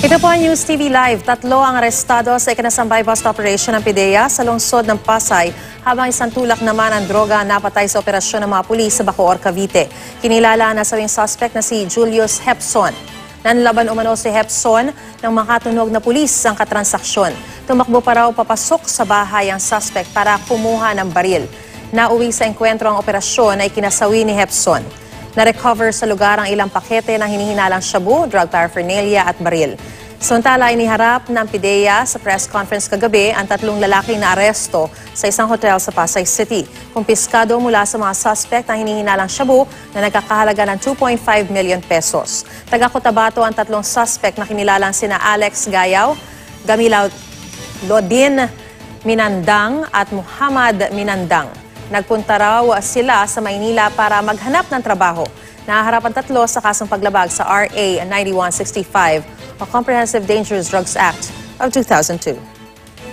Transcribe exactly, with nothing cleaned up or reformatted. Ito po ang News T V Live. Tatlo ang arestado sa ikinasambay bust operation ng P D E A sa lungsod ng Pasay, habang isang tulak naman ang droga napatay sa operasyon ng mga pulis sa Bacoor, Cavite. Kinilala na sa wing suspect na si Julius Hepson. Nanlaban umano si Hepson ng makatunog na pulis ang katransaksyon. Tumakbo pa raw papasok sa bahay ang suspect para kumuha ng baril. Nauwi sa engkwentro ang operasyon ay kinasawi ni Hepson. Na-recover sa lugar ang ilang pakete ng hinihinalang shabu, drug paraphernalia at baril. Samantala, iniharap ng P D E A sa press conference kagabi ang tatlong lalaking na aresto sa isang hotel sa Pasay City. Kumpiskado mula sa mga suspect ang hinihinalang shabu na nagkakahalaga ng two point five million pesos. Taga-Cotabato ang tatlong suspect na kinilalang sina Alex Gayaw, Gamilaudin Minandang at Muhammad Minandang. Nagpunta raw sila sa Maynila para maghanap ng trabaho. Naharap ang tatlo sa kasong paglabag sa R A ninety-one sixty-five o Comprehensive Dangerous Drugs Act of two thousand two.